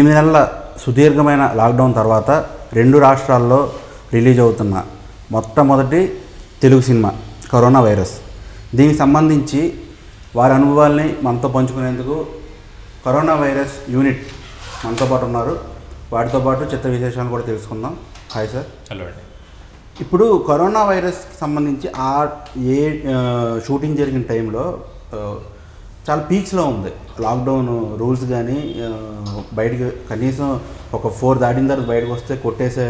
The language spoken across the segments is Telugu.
8 నెలల సుదీర్ఘమైన లాక్డౌన్ తర్వాత 2 రాష్ట్రాల్లో రిలీజ్ అవుతున్న మొట్టమొదటి తెలుగు సినిమా కరోనా వైరస్. దీనికి సంబంధించి వారి అనుభవాల్ని మనతో పంచుకునేందుకు కరోనా వైరస్ యూనిట్ మనతో పాటు ఉన్నారు. వాటితో పాటు చిత్ర విశేషాలను కూడా తెలుసుకుందాం. Hi sir. హలో అండి. ఇప్పుడు కరోనా వైరస్కి సంబంధించి ఏ షూటింగ్ జరిగిన టైంలో చాలా పీక్స్లో ఉంది లాక్డౌన్ రూల్స్, కానీ బయటకు కనీసం ఒక 4 దాటిన తర్వాత బయటకు వస్తే కొట్టేసే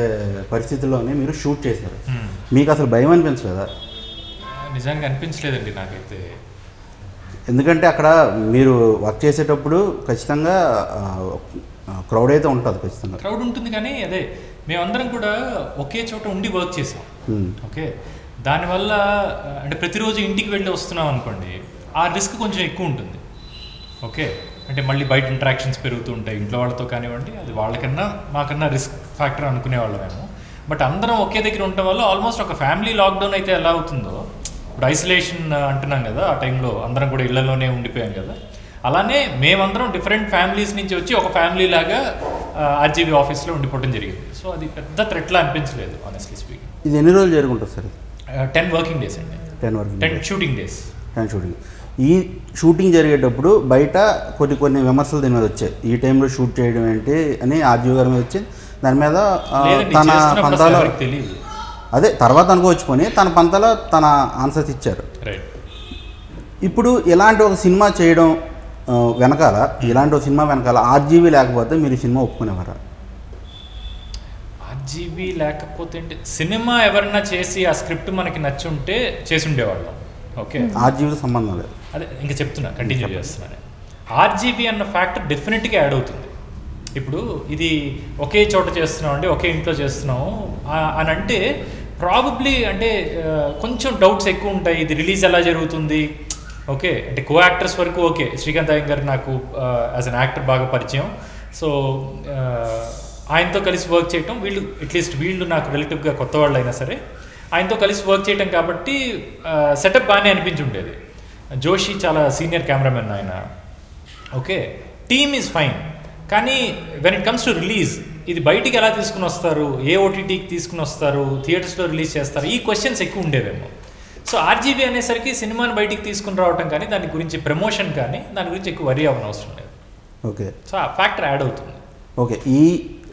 పరిస్థితుల్లోనే మీరు షూట్ చేశారు. మీకు అసలు భయం అనిపించలేదా? నిజంగా అనిపించలేదండి నాకైతే. ఎందుకంటే అక్కడ మీరు వర్క్ చేసేటప్పుడు ఖచ్చితంగా క్రౌడ్ అయితే ఉంటుంది, ఖచ్చితంగా క్రౌడ్ ఉంటుంది. కానీ అదే మేమందరం కూడా ఒకే చోట ఉండి వర్క్ చేసాం. ఓకే, దానివల్ల అంటే ప్రతిరోజు ఇంటికి వెళ్ళి వస్తున్నాం అనుకోండి, ఆ రిస్క్ కొంచెం ఎక్కువ ఉంటుంది. ఓకే, అంటే మళ్ళీ బయట ఇంటరాక్షన్స్ పెరుగుతూ ఉంటాయి ఇంట్లో వాళ్ళతో కానివ్వండి, అది వాళ్ళకన్నా మాకన్నా రిస్క్ ఫ్యాక్టర్ అనుకునేవాళ్ళమేమో. బట్ అందరం ఒకే దగ్గర ఉండటం వల్ల ఆల్మోస్ట్ ఒక ఫ్యామిలీ లాక్డౌన్ అయితే ఎలా అవుతుందో, ఇప్పుడు ఐసోలేషన్ అంటున్నాం కదా, ఆ టైంలో అందరం కూడా ఇళ్లలోనే ఉండిపోయాం కదా, అలానే మేమందరం డిఫరెంట్ ఫ్యామిలీస్ నుంచి వచ్చి ఒక ఫ్యామిలీ లాగా ఆర్జీబీ ఆఫీస్లో ఉండిపోవడం జరిగింది. సో అది పెద్ద థ్రెట్లా అనిపించలేదు ఆనెస్ట్లీ స్పీకింగ్. ఇది ఎన్ని రోజులు జరుగుంటుంది సార్? 10 వర్కింగ్ డేస్ అండి. 10 షూటింగ్ డేస్. 10 షూటింగ్. ఈ షూటింగ్ జరిగేటప్పుడు బయట కొన్ని విమర్శలు దీని మీద వచ్చాయి, ఈ టైంలో షూట్ చేయడం ఏంటి అని ఆర్జీవి గారి మీద వచ్చి, దాని మీద తన పంతాలో అదే తర్వాత అనుకోవచ్చుకొని తన పంతాలో తన ఆన్సర్స్ ఇచ్చారు. ఇప్పుడు ఇలాంటి ఒక సినిమా చేయడం వెనకాల, ఇలాంటి ఒక సినిమా వెనకాల ఆర్జీవి లేకపోతే మీరు ఈ సినిమా ఒప్పుకునేవారా? ఆర్జీవి లేకపోతే అంటే సినిమా ఎవరైనా చేసి ఆ స్క్రిప్ట్ మనకి నచ్చి ఉంటే చేసి ఉండేవాళ్ళం. ఓకే, ఆర్జీవితో సంబంధం లేదు. అదే ఇంకా చెప్తున్నా, కంటిన్యూ చేస్తున్నాను. ఆర్జీబీ అన్న ఫ్యాక్టర్ డెఫినెట్గా యాడ్ అవుతుంది. ఇప్పుడు ఇది ఒకే చోట చేస్తున్నాం అండి, ఒకే ఇంట్లో చేస్తున్నాము అని అంటే ప్రాబబ్లీ అంటే కొంచెం డౌట్స్ ఎక్కువ ఉంటాయి, ఇది రిలీజ్ ఎలా జరుగుతుంది. ఓకే, అంటే కో యాక్టర్స్ వరకు ఓకే, శ్రీకాంత్ అయ్యంగారు నాకు యాజ్ అన్ యాక్టర్ బాగా పరిచయం. సో ఆయనతో కలిసి వర్క్ చేయటం, వీళ్ళు అట్లీస్ట్ వీళ్ళు నాకు రిలేటివ్గా కొత్త వాళ్ళు అయినా సరే ఆయనతో కలిసి వర్క్ చేయటం కాబట్టి సెటప్ బాగానే అనిపించి ఉండేది. జోషి చాలా సీనియర్ కెమెరామెన్ ఆయన. Okay, team is fine. కానీ when it comes to release, ఇది బయటికి ఎలా తీసుకుని వస్తారు, ఏ ఓటీటీకి తీసుకుని వస్తారు, థియేటర్స్లో రిలీజ్ చేస్తారు, ఈ క్వశ్చన్స్ ఎక్కువ ఉండేవేమో. సో ఆర్జీబీ అనేసరికి సినిమాని బయటికి తీసుకుని రావటం కానీ, దాని గురించి ప్రమోషన్ కానీ, దాని గురించి ఎక్కువ వరీ అవ్వని అవసరం లేదు. ఓకే, సో ఆ ఫ్యాక్టర్ యాడ్ అవుతుంది. ఓకే, ఈ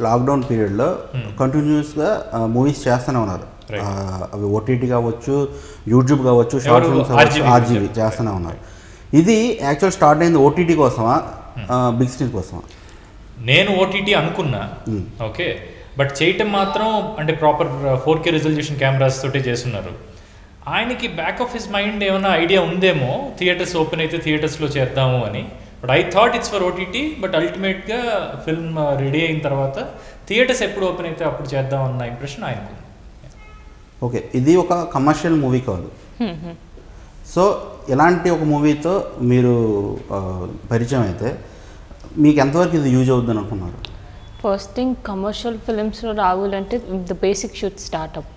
లాక్డౌన్ పీరియడ్లో కంటిన్యూస్గా మూవీస్ చేస్తూనే ఉన్నారు, అవి ఓటీటీ కావచ్చు, యూట్యూబ్ కావచ్చు, షార్ట్ ఫిల్మ్స్ కావచ్చు, ఆర్జీవి చేస్తూనే ఉన్నారు. ఇది యాక్చువల్ స్టార్ట్ అయింది ఓటీటీ కోసమా బిగ్ స్క్రీన్ కోసమా? నేను ఓటీటీ అనుకున్నా. ఓకే, బట్ చేయటం మాత్రం అంటే ప్రాపర్ 4K రిజల్యూషన్ కెమెరాస్ తోటే చేస్తున్నారు. ఆయనకి బ్యాక్ ఆఫ్ హిస్ మైండ్ ఏమైనా ఐడియా ఉందేమో, థియేటర్స్ ఓపెన్ అయితే థియేటర్స్లో చేద్దాము అని. But I thought it's for OTT, but అల్టిమేట్గా ఫిల్మ్ రెడీ అయిన తర్వాత థియేటర్స్ ఎప్పుడు ఓపెన్ అయితే అప్పుడు చేద్దాం అన్న ఇంప్రెషన్ ఆయనకు. ఓకే, ఇది ఒక కమర్షియల్ మూవీ కాదు. సో ఇలాంటి ఒక మూవీతో మీరు పరిచయం అయితే మీకు ఎంతవరకు ఇది యూజ్ అవుద్దని అనుకున్నారు? ఫస్ట్ థింగ్, కమర్షియల్ ఫిలిమ్స్లో రావాలంటే ద బేసిక్ షుడ్ స్టార్ట్అప్.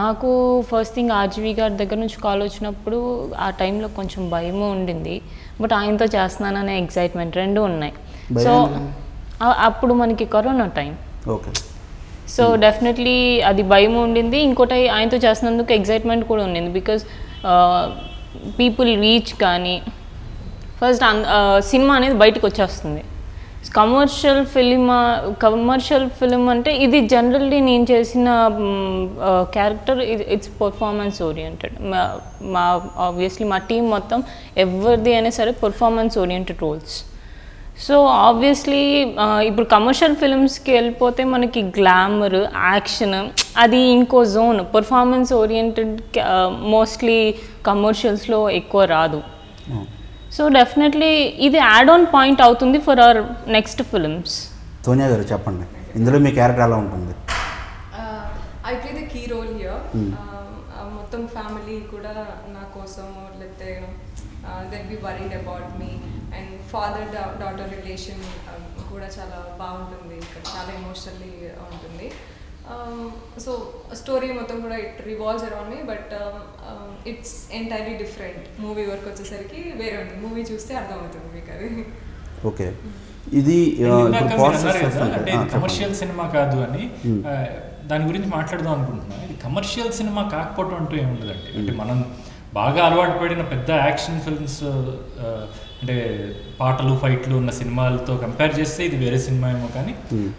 నాకు ఫస్ట్ థింగ్ ఆర్జీవి గారి దగ్గర నుంచి కాల్ వచ్చినప్పుడు ఆ టైంలో కొంచెం భయము ఉండింది, బట్ ఆయనతో చేస్తున్నాననే ఎగ్జైట్మెంట్ రెండు ఉన్నాయి. సో అప్పుడు మనకి corona time. Okay, so definitely అది భయం ఉండింది. ఇంకోటి ఆయనతో చేసినందుకు ఎగ్జైట్మెంట్ కూడా ఉండింది, బికాజ్ పీపుల్ రీచ్. కానీ ఫస్ట్ సినిమా అనేది బయటకు వచ్చేస్తుంది. కమర్షియల్ ఫిలిం అంటే ఇది జనరల్లీ నేను చేసిన character, it's performance oriented. Obviously మా టీం మొత్తం ఎవరిది అయినా సరే performance oriented roles. So obviously ఇప్పుడు కమర్షియల్ ఫిలిమ్స్కి వెళ్ళిపోతే మనకి గ్లామర్, యాక్షన్, అది ఇంకో జోన్. పర్ఫార్మెన్స్ ఓరియంటెడ్ మోస్ట్లీ కమర్షియల్స్లో ఎక్కువ రాదు. సో డెఫినెట్లీ ఇది యాడ్ ఆన్ పాయింట్ అవుతుంది for our next films. Sonia గారు చెప్పండి, ఇందులో మీ క్యారెక్టర్ ఎలా ఉంటుంది? I play the key role here. మొత్తం ఫ్యామిలీ కూడా నా కోసం లేకపోతే they'll be worried about me, and father-daughter relation కూడా చాలా బాగుంటుంది, ఇక్కడ చాలా ఎమోషనల్లీ ఉంటుంది. సో స్టోరీ మొత్తం కూడా it revolves around me, but it's entirely different. Movie వరకు వచ్చేసరికి వేరే ఉంది, మూవీ చూస్తే అర్థమవుతుంది మీకు అది. ఓకే ఇది ప్రాసెస్ అంటే ఇది కమర్షియల్ సినిమా కాదు అని దాని గురించి మాట్లాడదాం అనుకుంటున్నాను. ఇది కమర్షియల్ సినిమా కాకపోవడం అంటూ ఏముండదండి. అంటే మనం బాగా అలవాటు పడిన పెద్ద యాక్షన్ ఫిల్మ్స్ అంటే పాటలు ఫైట్లు ఉన్న సినిమాలతో కంపేర్ చేస్తే ఇది వేరే సినిమా ఏమో, కానీ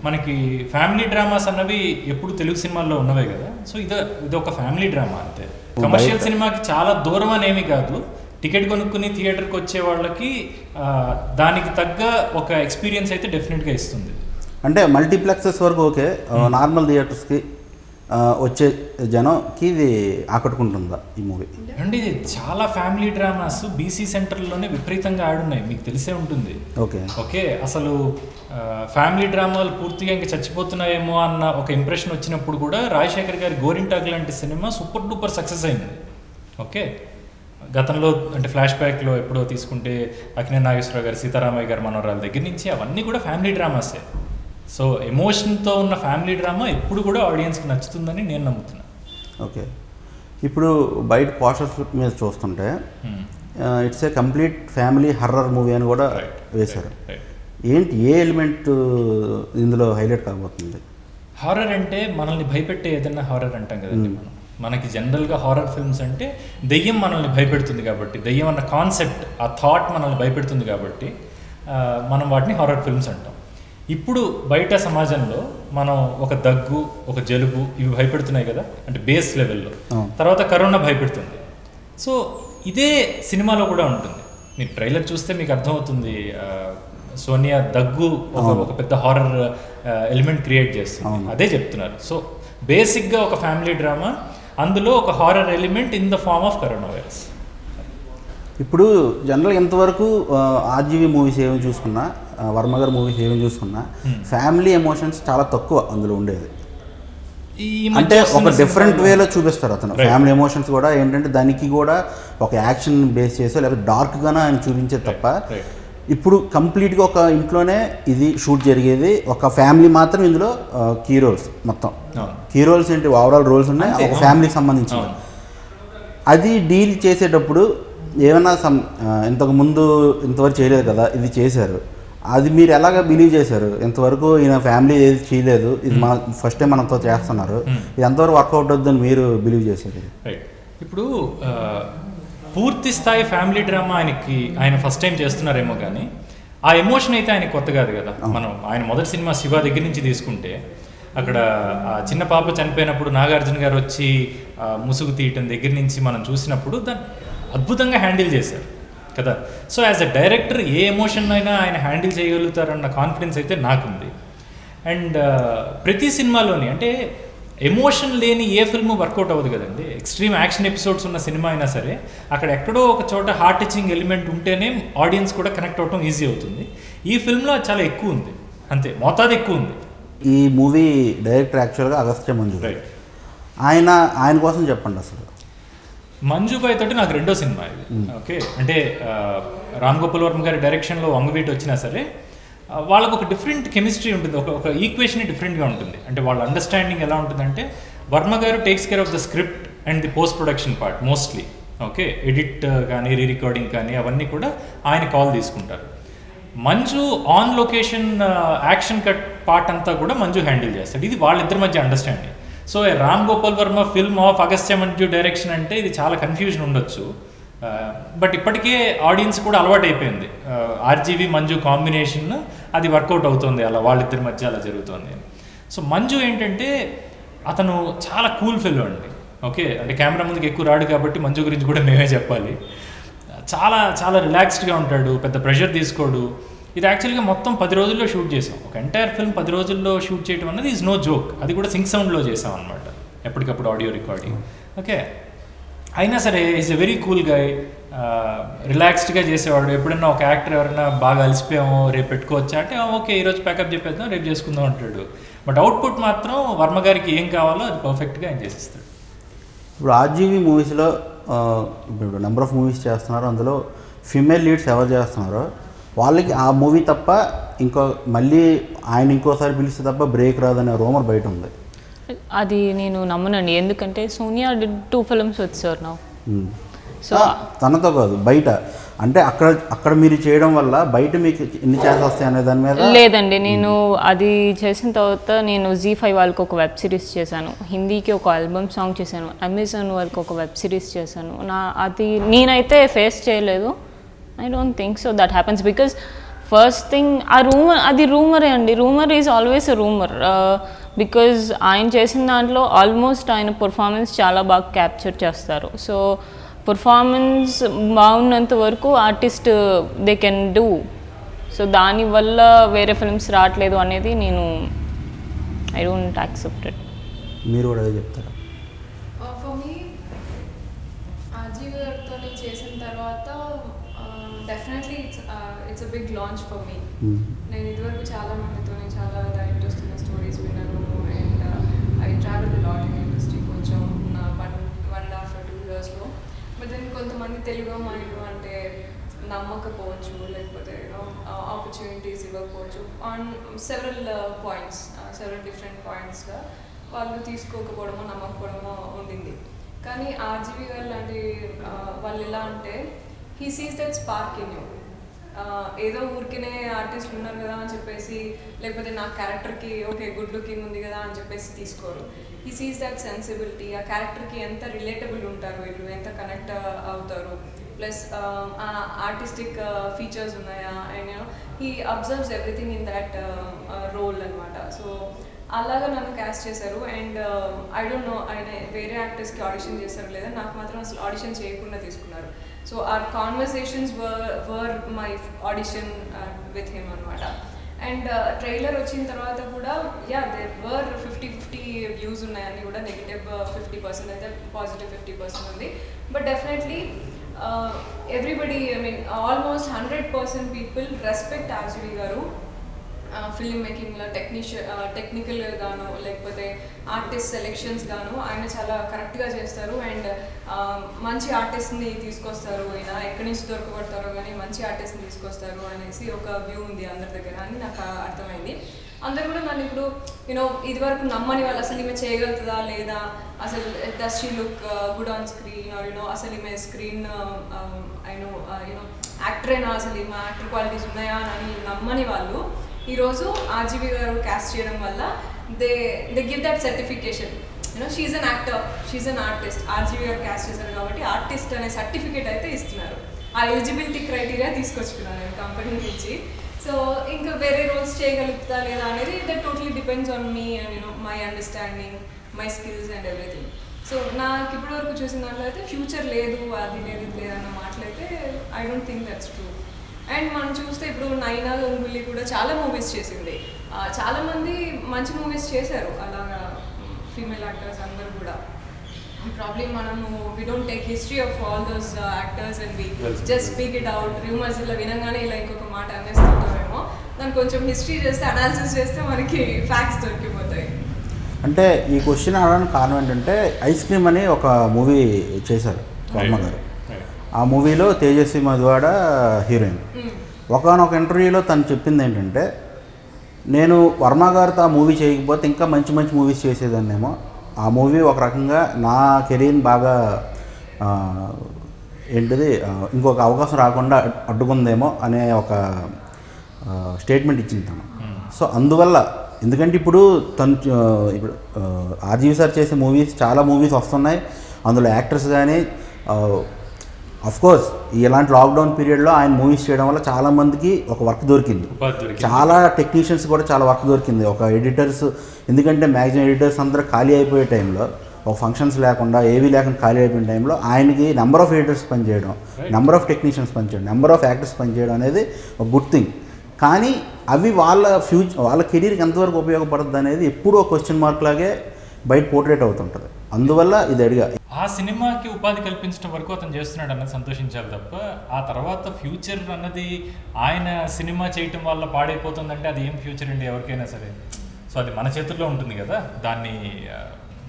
మనకి ఫ్యామిలీ డ్రామాస్ అన్నవి ఎప్పుడు తెలుగు సినిమాల్లో ఉన్నవే కదా. సో ఇది ఒక ఫ్యామిలీ డ్రామా అంతే. కమర్షియల్ సినిమాకి చాలా దూరం అనేవి కాదు. టికెట్ కొనుక్కుని థియేటర్కి వచ్చే వాళ్ళకి దానికి తగ్గ ఒక ఎక్స్పీరియన్స్ అయితే డెఫినెట్గా ఇస్తుంది. అంటే మల్టీప్లెక్సెస్ వరకు ఓకే, నార్మల్ థియేటర్స్కి వచ్చే జనంకి ఇది ఆకట్టుకుంటుందా ఈ మూవీ? అంటే ఇది చాలా ఫ్యామిలీ డ్రామాస్ బీసీ సెంటర్లోనే విపరీతంగా ఆడున్నాయి, మీకు తెలిసే ఉంటుంది. ఓకే ఓకే అసలు ఫ్యామిలీ డ్రామాలు పూర్తిగా ఇంకా చచ్చిపోతున్నాయేమో అన్న ఒక ఇంప్రెషన్ వచ్చినప్పుడు కూడా రాజశేఖర్ గారి గోరింటాక్ లాంటి సినిమా సూపర్ డూపర్ సక్సెస్ అయింది. ఓకే గతంలో అంటే ఫ్లాష్ బ్యాక్లో ఎప్పుడో తీసుకుంటే అక్కినేని నాగేశ్వర గారు సీతారామయ్య గారు మనోరాల దగ్గర నుంచి అవన్నీ కూడా ఫ్యామిలీ డ్రామాసే. సో ఎమోషన్తో ఉన్న ఫ్యామిలీ డ్రామా ఎప్పుడు కూడా ఆడియన్స్కి నచ్చుతుందని నేను నమ్ముతున్నాను. ఓకే ఇప్పుడు బయట పోస్టర్స్ మీద చూస్తుంటే it's a complete family horror movie అని కూడా వేశారు. ఏంటి ఏ ఎలిమెంట్ ఇందులో హైలైట్ కాబోతుంది? హారర్ అంటే మనల్ని భయపెట్టే ఏదైనా హారర్ అంటాం కదండి మనం. మనకి జనరల్గా హారర్ ఫిల్మ్స్ అంటే దెయ్యం మనల్ని భయపెడుతుంది కాబట్టి, దెయ్యం అన్న కాన్సెప్ట్ ఆ థాట్ మనల్ని భయపెడుతుంది కాబట్టి మనం వాటిని హారర్ ఫిల్మ్స్ అంటాం. ఇప్పుడు బయట సమాజంలో మనం ఒక దగ్గు ఒక జలుబు ఇవి భయపెడుతున్నాయి కదా, అంటే బేస్ లెవెల్లో. తర్వాత కరోనా భయపెడుతుంది. సో ఇదే సినిమాలో కూడా ఉంటుంది. మీరు ట్రైలర్ చూస్తే మీకు అర్థమవుతుంది, సోనియా దగ్గు ఒక పెద్ద హారర్ ఎలిమెంట్ క్రియేట్ చేస్తుంది, అదే చెప్తున్నారు. సో బేసిక్గా ఒక ఫ్యామిలీ డ్రామా, అందులో ఒక horror element in the form of corona virus. ఇప్పుడు జనరల్గా ఎంతవరకు ఆర్జీవీ మూవీస్ ఏమేమి చూసుకున్నా, వర్మగారి మూవీస్ ఏమేమి చూసుకున్నా ఫ్యామిలీ ఎమోషన్స్ చాలా తక్కువ అందులో ఉండేది. అంటే ఒక డిఫరెంట్ వేలో చూపిస్తారు అతను ఫ్యామిలీ ఎమోషన్స్ కూడా. ఏంటంటే దానికి కూడా ఒక యాక్షన్ బేస్ చేసో లేకపోతే డార్క్గానే ఆయన చూపించేది తప్ప, ఇప్పుడు కంప్లీట్గా ఒక ఇంట్లోనే ఇది షూట్ జరిగేది. ఒక ఫ్యామిలీ మాత్రం ఇందులో కీ రోల్స్, మొత్తం కీ రోల్స్ ఏంటి ఓవరాల్ రోల్స్ ఉన్నాయి ఒక ఫ్యామిలీకి సంబంధించింది. అది డీల్ చేసేటప్పుడు ఏమైనా ఇంతకుముందు ఇంతవరకు చేయలేదు కదా, ఇది చేశారు. అది మీరు ఎలాగ బిలీవ్ చేశారు? ఇంతవరకు ఈయన ఫ్యామిలీ ఏది చేయలేదు, ఇది మా ఫస్ట్ టైం మనతో చేస్తున్నారు, ఇది ఎంతవరకు వర్కౌట్ అవుతుందని మీరు బిలీవ్ చేశారు? ఇప్పుడు పూర్తి స్థాయి ఫ్యామిలీ డ్రామా ఆయన ఫస్ట్ టైం చేస్తున్నారేమో, కానీ ఆ ఎమోషన్ అయితే ఆయన కొత్త కాదు కదా. మనం ఆయన మొదటి సినిమా శివ దగ్గర నుంచి తీసుకుంటే అక్కడ ఆ చిన్న పాప చనిపోయినప్పుడు నాగార్జున గారు వచ్చి ముసుగు తీయటం దగ్గర నుంచి మనం చూసినప్పుడు దాన్ని అద్భుతంగా హ్యాండిల్ చేశారు కదా. సో యాజ్ అ డైరెక్టర్ ఏ ఎమోషన్ అయినా ఆయన హ్యాండిల్ చేయగలుగుతారన్న కాన్ఫిడెన్స్ అయితే నాకుంది. అండ్ ప్రతి సినిమాలోని అంటే ఎమోషన్ లేని ఏ ఫిల్మ్ వర్కౌట్ అవ్వదు కదండి. ఎక్స్ట్రీమ్ యాక్షన్ ఎపిసోడ్స్ ఉన్న సినిమా అయినా సరే అక్కడ ఎక్కడో ఒక చోట హార్ట్ టచింగ్ ఎలిమెంట్ ఉంటేనే ఆడియన్స్ కూడా కనెక్ట్ అవ్వడం ఈజీ అవుతుంది. ఈ ఫిల్మ్లో చాలా ఎక్కువ ఉంది, అంతే మోతాదు ఎక్కువ ఉంది. ఈ మూవీ డైరెక్టర్ యాక్చువల్గా అగస్త్య మంజు భాయ్. ఆయన కోసం చెప్పండి. అసలు మంజుబాయ్ తోటి నాకు రెండో సినిమా ఇది. ఓకే అంటే రామ్ గోపాల్ వర్మ గారి డైరెక్షన్లో వంగవీటి వచ్చినా సరే వాళ్ళకు ఒక డిఫరెంట్ కెమిస్ట్రీ ఉంటుంది, ఒక ఈక్వేషన్ డిఫరెంట్గా ఉంటుంది. అంటే వాళ్ళ అండర్స్టాండింగ్ ఎలా ఉంటుందంటే వర్మ గారు takes care of the script and the post production part mostly. Okay edit కానీ రీ రికార్డింగ్ కానీ అవన్నీ కూడా ఆయన కాల్ తీసుకుంటారు. Manju on location action cut part అంతా కూడా మంజు హ్యాండిల్ చేస్తాడు. ఇది వాళ్ళిద్దరి మధ్య understanding. So Ram Gopal Varma film of Agastya Manju direction అంటే ఇది చాలా కన్ఫ్యూజన్ ఉండొచ్చు, బట్ ఇప్పటికే ఆడియన్స్ కూడా అలవాటు అయిపోయింది ఆర్జీవి మంజు కాంబినేషన్, అది వర్కౌట్ అవుతుంది అలా వాళ్ళిద్దరి మధ్య అలా జరుగుతుంది. సో మంజు ఏంటంటే అతను చాలా కూల్ ఫెల్లో అండి. ఓకే అంటే కెమెరా ముందుకు ఎక్కువ రాడు కాబట్టి మంజు గురించి కూడా మేమే చెప్పాలి. చాలా చాలా రిలాక్స్డ్గా ఉంటాడు, పెద్ద ప్రెషర్ తీసుకోడు. ఇది యాక్చువల్గా మొత్తం 10 రోజుల్లో షూట్ చేసాం. ఒక ఎంటైర్ ఫిల్మ్ 10 రోజుల్లో షూట్ చేయడం అన్నది ఈజ్ నో జోక్. అది కూడా సింక్ సౌండ్లో చేసాం అనమాట, ఎప్పటికప్పుడు ఆడియో రికార్డింగ్. ఓకే అయినా సరే is a very cool guy, రిలాక్స్డ్గా చేసేవాడు. ఎప్పుడన్నా ఒక యాక్టర్ ఎవరైనా బాగా అలసిపోయామో రేపు పెట్టుకోవచ్చా అంటే ఓకే ఈరోజు ప్యాకప్ చెప్పేద్దాం రేపు చేసుకుందాం అంటాడు. బట్ అవుట్పుట్ మాత్రం వర్మ గారికి ఏం కావాలో అది పర్ఫెక్ట్గా ఆయన చేసేస్తాడు. ఇప్పుడు ఆర్జీవీ మూవీస్లో ఇప్పుడు నెంబర్ ఆఫ్ మూవీస్ చేస్తున్నారు, అందులో ఫీమేల్ లీడ్స్ ఎవరు చేస్తున్నారో వాళ్ళకి ఆ మూవీ తప్ప ఇంకో మళ్ళీ ఆయన ఇంకోసారి పిలిస్తే తప్ప బ్రేక్ రాదనే రూమర్ బయట ఉంది. అది నేను నమ్మనండి. ఎందుకంటే సోనియా 2 ఫిల్మ్స్ వచ్చారు నా, సో తనతో కాదు బయట అంటే అక్కడ అక్కడ మీరు చేయడం వల్ల బయట మీకు ఎన్ని ఛాన్స్ వస్తాయి అనే దాని మీద లేదండి. నేను అది చేసిన తర్వాత నేను జీ5 వాళ్ళకి ఒక వెబ్ సిరీస్ చేశాను, హిందీకి ఒక ఆల్బమ్ సాంగ్ చేశాను, అమెజాన్ వాళ్ళకి ఒక వెబ్ సిరీస్ చేశాను. నా అది నేనైతే ఫేస్ చేయలేదు. I don't think so that happens because first thing ఆ రూమర్, అది రూమరే అండి. Rumour is always a rumour because ఆయన చేసిన దాంట్లో ఆల్మోస్ట్ ఆయన పర్ఫార్మెన్స్ చాలా బాగా క్యాప్చర్ చేస్తారు. సో పర్ఫార్మెన్స్ బాగున్నంత వరకు artist they can do. So దానివల్ల వేరే ఫిల్మ్స్ రావట్లేదు అనేది నేను ఐ డోంట్ యాక్సెప్ట్ ఇట్. మీరు కూడా అదే చెప్తారా? ఫర్ మీ ఆజీవర్తోని చేసిన తర్వాత definitely it's a big launch for me. నేను ఇదివరకు చాలా మందితోని చాలా ఇంట్రెస్టింగ్ స్టోరీస్ విన్నాను and I travel a lot in industry కొంచెం 1.5 to 2 years లో. బట్ దెన్ కొంతమంది తెలుగు అమ్మాయిలు అంటే నమ్మకపోవచ్చు, లేకపోతే ఆపర్చునిటీస్ ఇవ్వకపోవచ్చు on several points, several different పాయింట్స్గా వాళ్ళు తీసుకోకపోవడమో నమ్మకపోవడమో ఉండింది. కానీ ఆర్జీవి గారు లాంటి వాళ్ళు ఎలా అంటే he sees that spark in you. ఏదో ఊరికినే ఆర్టిస్టులు ఉన్నారు కదా అని చెప్పేసి, లేకపోతే నా క్యారెక్టర్కి ఓకే గుడ్ లుకింగ్ ఉంది కదా అని చెప్పేసి తీసుకోరు. హీ సీస్ దట్ సెన్సిబిలిటీ, ఆ క్యారెక్టర్కి ఎంత రిలేటబుల్ ఉంటారు వీళ్ళు, ఎంత కనెక్ట్ అవుతారు, ప్లస్ ఆ ఆర్టిస్టిక్ ఫీచర్స్ ఉన్నాయా and you know he observes everything in that role అనమాట. సో అలాగా నన్ను క్యాస్ట్ చేశారు. అండ్ ఐ డోంట్ నో ఆయన వేరే యాక్టర్స్కి ఆడిషన్ చేశారు లేదా, నాకు మాత్రం అసలు ఆడిషన్ చేయకుండా తీసుకున్నారు. So our conversations were my audition with him అనమాట. అండ్ ట్రైలర్ వచ్చిన తర్వాత కూడా యా దేర్ వర్ 50-50 వ్యూస్ ఉన్నాయని కూడా, -50% అయితే +50% ఉంది. But definitely everybody I mean almost 100% people respect RGV గారు ఫిల్మ్ మేకింగ్లో టెక్నికల్ గాను లేకపోతే ఆర్టిస్ట్ సెలెక్షన్స్ గాను ఆయన చాలా కరెక్ట్గా చేస్తారు. అండ్ మంచి ఆర్టిస్ట్ని తీసుకొస్తారు, ఆయన ఎక్కడి నుంచి దొరకబడతారో కానీ మంచి ఆర్టిస్ట్ని తీసుకొస్తారు అనేసి ఒక వ్యూ ఉంది అందరి దగ్గర అని నాకు అర్థమైంది. అందరు కూడా నన్ను ఇప్పుడు యూనో ఇదివరకు నమ్మని వాళ్ళు అసలు ఈమె చేయగలుగుతుందా లేదా, అసలు does she look good on screen or you know అసలు ఈమె స్క్రీన్ యూనో యూనో యాక్టరేనా, అసలు ఈమె యాక్టర్ క్వాలిటీస్ ఉన్నాయా అని నమ్మని వాళ్ళు ఈరోజు ఆర్జీవి గారు క్యాస్ట్ చేయడం వల్ల they give that certification. You know she's an actor, she's an artist. RGV గారు క్యాస్ట్ చేశారు కాబట్టి ఆర్టిస్ట్ అనే సర్టిఫికేట్ అయితే ఇస్తున్నారు. ఆ ఎలిజిబిలిటీ క్రైటీరియా తీసుకొచ్చుకున్నాను నేను కంపెనీ నుంచి. సో ఇంకా వేరే రోల్స్ చేయగలుగుతా లేదా అనేది that totally depends on me and you know my understanding, my skills and everything. So నాకు ఇప్పటివరకు చూసిన దాంట్లో అయితే ఫ్యూచర్ లేదు, అది లేదు, ఇది లేదన్న మాటలైతే I don't think that's true. And మనం చూస్తే ఇప్పుడు నైనా గంగులీ కూడా చాలా మూవీస్ చేసింది, చాలామంది మంచి మూవీస్ చేశారు అలాగా ఫీమేల్ యాక్టర్స్ అందరూ కూడా. ప్రాబ్లీ మనము we don't take history of all those actors and we just speak it out. Rumours ఇలా వినగానే ఇలా ఇంకొక మాట అనేస్తుంటారేమో, దాన్ని కొంచెం హిస్టరీ చేస్తే అనాలిసిస్ చేస్తే మనకి ఫ్యాక్ట్స్ దొరికిపోతాయి. అంటే ఈ క్వశ్చన్ అడగడానికి కారణం ఏంటంటే ఐస్ క్రీమ్ అని ఒక మూవీ చేశారు వర్మ గారు. ఆ మూవీలో తేజస్వి మధువాడ హీరోయిన్. ఒకనొక ఇంటర్వ్యూలో తను చెప్పింది ఏంటంటే నేను వర్మ గారితో ఆ మూవీ చేయకపోతే ఇంకా మంచి మంచి మూవీస్ చేసేదాన్నేమో, ఆ మూవీ ఒక రకంగా నా కెరీర్ని బాగా ఏంటిది ఇంకొక అవకాశం రాకుండా అడ్డుకుందేమో అనే ఒక స్టేట్మెంట్ ఇచ్చింది తను. సో అందువల్ల ఎందుకంటే ఇప్పుడు తను ఇప్పుడు ఆర్జీవి సార్ చేసే మూవీస్ చాలా మూవీస్ వస్తున్నాయి, అందులో యాక్టర్స్ కానీ అఫ్కోర్స్ ఇలాంటి లాక్డౌన్ పీరియడ్లో ఆయన మూవీస్ చేయడం వల్ల చాలామందికి ఒక వర్క్ దొరికింది, చాలా టెక్నీషియన్స్ కూడా చాలా వర్క్ దొరికింది, ఒక ఎడిటర్స్. ఎందుకంటే మ్యాగజైన్ ఎడిటర్స్ అందరూ ఖాళీ అయిపోయే టైంలో, ఒక ఫంక్షన్స్ లేకుండా ఏవీ లేకుండా ఖాళీ అయిపోయిన టైంలో ఆయనకి నెంబర్ ఆఫ్ ఎడిటర్స్ పనిచేయడం, నెంబర్ ఆఫ్ టెక్నీషియన్స్ పనిచేయడం, నెంబర్ ఆఫ్ యాక్టర్స్ పనిచేయడం అనేది ఒక గుడ్ థింగ్. కానీ అవి వాళ్ళ ఫ్యూచర్, వాళ్ళ కెరీర్కి ఎంతవరకు ఉపయోగపడుతుంది అనేది ఎప్పుడూ క్వశ్చన్ మార్క్ లాగే బయట పోర్ట్రేట్ అవుతుంటుంది. అందువల్ల ఇది అడిగా ఆ సినిమాకి ఉపాధి కల్పించడం వరకు అతను చేస్తున్నాడు అన్నది సంతోషించాలి తప్ప, ఆ తర్వాత ఫ్యూచర్ అన్నది ఆయన సినిమా చేయటం వల్ల పాడైపోతుందంటే అది ఏం ఫ్యూచర్ అండి ఎవరికైనా సరే. సో అది మన చేతుల్లో ఉంటుంది కదా దాన్ని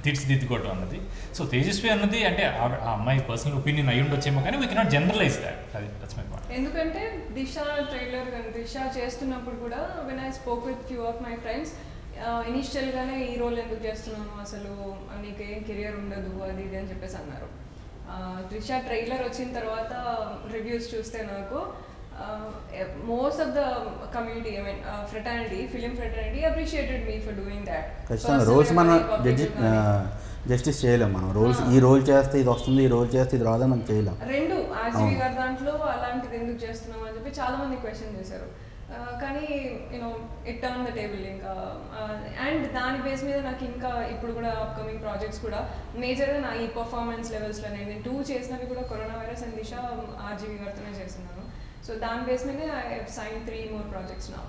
తీర్చిదిద్దుకోవడం అన్నది. సో తేజస్వి అన్నది అంటే మై పర్సనల్ ఒపీనియన్ అయ్యి ఉండొచ్చేమో కానీ వీ కెనాట్ జనరలైజ్ దాట్. అది దట్స్ మై పాయింట్. ఎందుకంటే దిశ ట్రైలర్ కానీ దిశ చేస్తున్నప్పుడు కూడా when I spoke with few of my friends ఇనిషియల్గానే ఈ రోల్ ఎందుకు చేస్తున్నాను, అసలు నీకేం కెరియర్ ఉండదు అది ఇది అని చెప్పేసి అన్నారు. त्रिशा ट्रैलर वच्चिन तर्वात रिव्यूज चूस्ते नाकु most of the community, I mean, fraternity, film fraternity appreciated me for doing that. Kashtam roles man justice cheyalam man roles ee role chesthe idu vastundi ee role chesthe idu raadu man cheyalam. Rendu RCB gar dantlo alanti enduku chestunnam ani cheppi chaala mandi question chesaru. కానీ you know it turn the table ఇంకా అండ్ దాని బేస్ మీద నాకు ఇంకా ఇప్పుడు కూడా అప్కమింగ్ ప్రాజెక్ట్స్ కూడా మేజర్గా నా ఈ పర్ఫార్మెన్స్ లెవెల్స్లో నేను టూ చేసినవి కూడా corona virus and Disha RGV వర్తనే చేస్తున్నాను సో దాని బేస్ మీద I have sign 3 more projects now.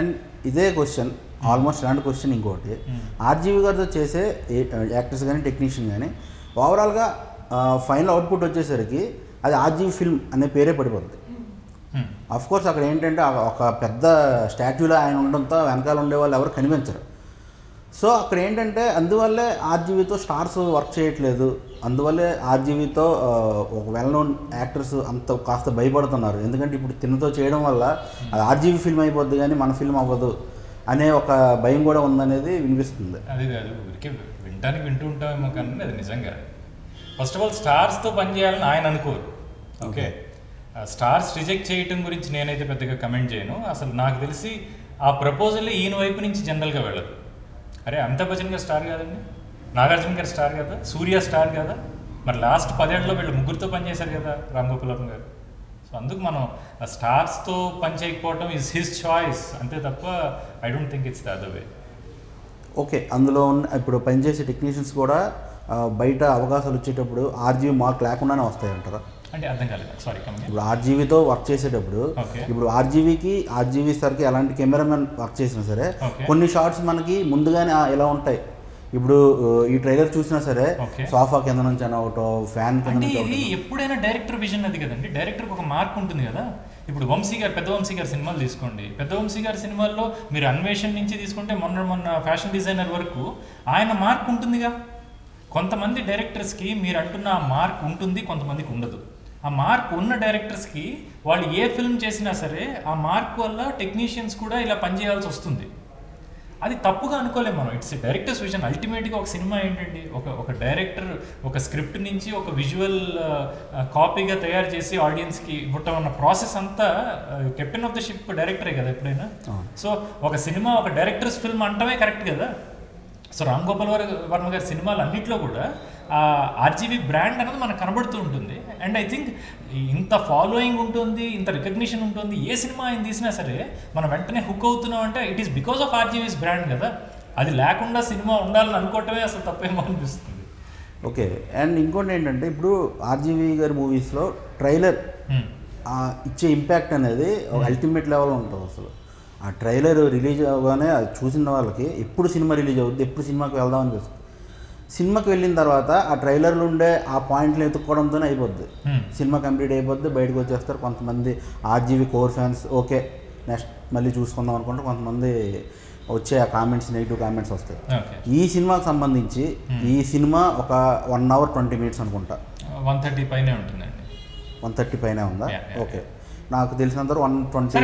And ఇదే క్వశ్చన్ ఆల్మోస్ట్ ఇలాంటి క్వశ్చన్ ఇంకోటి ఆర్జీవి గారితో చేసే యాక్టర్స్ కానీ టెక్నీషియన్ కానీ ఓవరాల్గా ఫైనల్ అవుట్పుట్ వచ్చేసరికి అది ఆర్జీవి ఫిల్మ్ అనే పేరే పడిపోతుంది. అఫ్ కోర్స్ అక్కడ ఏంటంటే ఒక పెద్ద స్టాట్యూలో ఆయన ఉండడంతో వెనకాల ఉండేవాళ్ళు ఎవరు కనిపించరు. సో అక్కడ ఏంటంటే అందువల్లే ఆర్జీవితో స్టార్స్ వర్క్ చేయట్లేదు, అందువల్లే ఆర్జీవితో ఒక వెల్ నోన్ యాక్టర్స్ అంత కాస్త భయపడుతున్నారు. ఎందుకంటే ఇప్పుడు తిన్నతో చేయడం వల్ల అది ఆర్జీవి ఫిల్మ్ అయిపోద్ది కానీ మన ఫిల్మ్ అవ్వదు అనే ఒక భయం కూడా ఉందనేది వినిపిస్తుంది. అదే కాదు వినటానికి వింటుంటామేమో కానీ అది నిజంగా ఫస్ట్ ఆఫ్ ఆల్ స్టార్స్తో పనిచేయాలని ఆయన అనుకోరు. ఓకే స్టార్స్ రిజెక్ట్ చేయటం గురించి నేనైతే పెద్దగా కమెంట్ చేయను. అసలు నాకు తెలిసి ఆ ప్రపోజల్ ఈయన వైపు నుంచి జనరల్గా వెళ్ళదు. అరే అమితాబ్ బచ్చన్ గారు స్టార్ కాదండి, నాగార్జున గారు స్టార్ కదా, సూర్య స్టార్ కదా, మరి లాస్ట్ 10 ఏళ్ళలో వీళ్ళు ముగ్గురితో పనిచేశారు కదా రామ్ గోపాల్ వర్మ గారు. సో అందుకు మనం ఆ స్టార్స్తో పని చేయకపోవడం ఈజ్ హిస్ చాయిస్ అంతే తప్ప I don't think it's the other way. Okay అందులో ఉన్న ఇప్పుడు పనిచేసే టెక్నీషియన్స్ కూడా బయట అవకాశాలు వచ్చేటప్పుడు ఆర్జీవి మార్క్ లేకుండానే వస్తాయంటారా? అంటే అర్థం కాలేదు సారీ. ఇప్పుడు ఆర్జీవితో వర్క్ చేసేటప్పుడు ఇప్పుడు ఆర్జీవికి ఆర్జీవి సార్కి అలాంటి కెమెరామెన్ వర్క్ చేసినా సరే కొన్ని షార్ట్స్ మనకి ముందుగానే ఎలా ఉంటాయి. ఇప్పుడు ఈ ట్రైలర్ చూసినా సరే సోఫా కింద నుంచి అనవటో ఫ్యాన్ ఎప్పుడైనా డైరెక్టర్ విజన్ అది కదండి. డైరెక్టర్కి ఒక మార్క్ ఉంటుంది కదా. ఇప్పుడు వంశీ గారు పెద్ద వంశీ గారి సినిమాలు తీసుకోండి, పెద్ద వంశీ గారి సినిమాల్లో మీరు అన్వేషణ నుంచి తీసుకుంటే మొన్న ఫ్యాషన్ డిజైనర్ వరకు ఆయన మార్క్ ఉంటుందిగా. కొంతమంది డైరెక్టర్స్కి మీరు అంటున్న ఆ మార్క్ ఉంటుంది, కొంతమందికి ఉండదు. ఆ మార్క్ ఉన్న డైరెక్టర్స్కి వాళ్ళు ఏ ఫిల్మ్ చేసినా సరే ఆ మార్క్ వల్ల టెక్నీషియన్స్ కూడా ఇలా పనిచేయాల్సి వస్తుంది. అది తప్పుగా అనుకోలేము మనం. It's director's vision. అల్టిమేట్గా ఒక సినిమా ఏంటండి ఒక డైరెక్టర్ ఒక స్క్రిప్ట్ నుంచి ఒక విజువల్ కాపీగా తయారు చేసి ఆడియన్స్కి ఇవ్వటం అన్న ప్రాసెస్ అంతా కెప్టెన్ ఆఫ్ ద షిప్ డైరెక్టరే కదా ఎప్పుడైనా. సో ఒక సినిమా ఒక డైరెక్టర్స్ ఫిల్మ్ అంటమే కరెక్ట్ కదా. సో రామ్ గోపాల్ వర్మ గారి సినిమాలు అన్నింటిలో కూడా ఆర్జీవి బ్రాండ్ అనేది మనకు కనబడుతూ ఉంటుంది. అండ్ ఐ థింక్ ఇంత ఫాలోయింగ్ ఉంటుంది, ఇంత రికగ్నిషన్ ఉంటుంది, ఏ సినిమా ఆయన తీసినా సరే మనం వెంటనే హుక్ అవుతున్నాం అంటే it is because of RGV's brand కదా. అది లేకుండా సినిమా ఉండాలని అనుకోవటమే అసలు తప్పేమో అనిపిస్తుంది. ఓకే అండ్ ఇంకోటి ఏంటంటే ఇప్పుడు ఆర్జీవి గారి మూవీస్లో ట్రైలర్ ఇచ్చే ఇంపాక్ట్ అనేది అల్టిమేట్ లెవెల్లో ఉంటుంది. అసలు ఆ ట్రైలర్ రిలీజ్ అవగానే అది చూసిన వాళ్ళకి ఎప్పుడు సినిమా రిలీజ్ అవుద్ది, ఎప్పుడు సినిమాకి వెళ్దాం అనిపిస్తుంది. సినిమాకి వెళ్ళిన తర్వాత ఆ ట్రైలర్లు ఉండే ఆ పాయింట్లు ఎత్తుక్కోవడంతోనే అయిపోద్ది. సినిమా కంప్లీట్ అయిపోద్ది, బయటకు వచ్చేస్తారు. కొంతమంది RGV core fans okay next మళ్ళీ చూసుకుందాం అనుకుంటే కొంతమంది వచ్చే ఆ కామెంట్స్ నెగిటివ్ కామెంట్స్ వస్తాయి. ఈ సినిమాకి సంబంధించి ఈ సినిమా ఒక 1 hour 20 minutes అనుకుంటా, 1:30 పైనే ఉంటుందండి. 1:30 పైనే ఉందా? ఓకే నాకు తెలిసినంత 1:20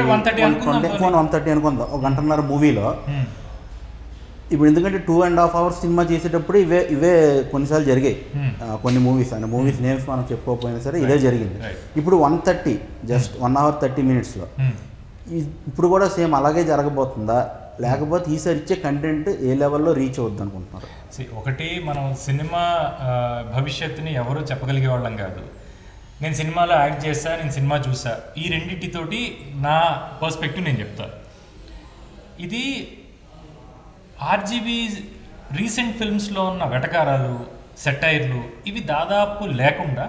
అనుకుందాం. 1.5 గంటన్నర మూవీలో ఇప్పుడు ఎందుకంటే 2.5 hours సినిమా చేసేటప్పుడు ఇవే కొన్నిసార్లు జరిగాయి. కొన్ని మూవీస్ అండ్ మూవీస్ నేమ్స్ మనం చెప్పుకోకపోయినా సరే ఇదే జరిగింది. ఇప్పుడు 1:30 జస్ట్ 1 hour 30 minutesలో ఇప్పుడు కూడా సేమ్ అలాగే జరగబోతుందా, లేకపోతే ఈసారి ఇచ్చే కంటెంట్ ఏ లెవెల్లో రీచ్ అవుద్ది అనుకుంటున్నారు? ఒకటి మనం సినిమా భవిష్యత్తుని ఎవరు చెప్పగలిగే వాళ్ళం కాదు. నేను సినిమాలో యాక్ట్ చేస్తా, నేను సినిమా చూసా, ఈ రెండింటితోటి నా పర్స్పెక్టివ్ నేను చెప్తా. ఇది ఆర్జీబీ రీసెంట్ ఫిల్మ్స్లో ఉన్న వెటకారాలు సెటైర్లు ఇవి దాదాపు లేకుండా